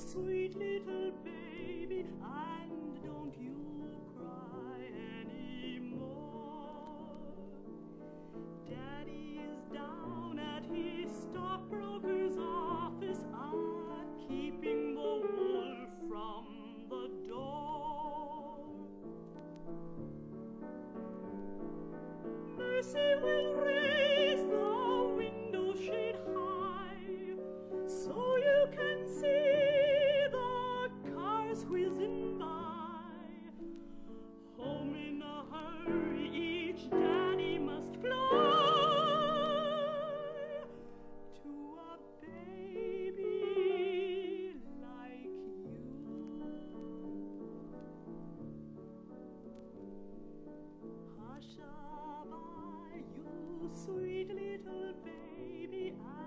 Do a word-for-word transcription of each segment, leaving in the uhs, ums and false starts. sweet little baby, and don't you cry anymore. Daddy is down at his stockbroker's office, ah, keeping the wolf from the door. Mercy will raise the window shade high, so you can see whizzing by. Home in a hurry, each daddy must fly to a baby like you. Hush-a-bye, you sweet little baby, and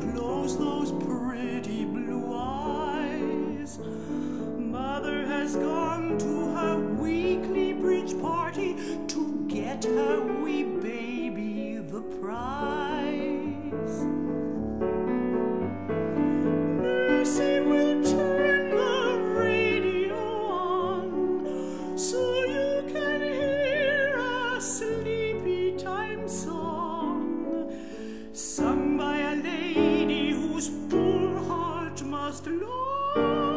close those pretty blue eyes. Mother has gone to her weekly bridge party to get her wee baby the prize. Mercy will turn the radio on so you can hear a sleepy time song sung by a lady sung by a lady whose poor heart must long.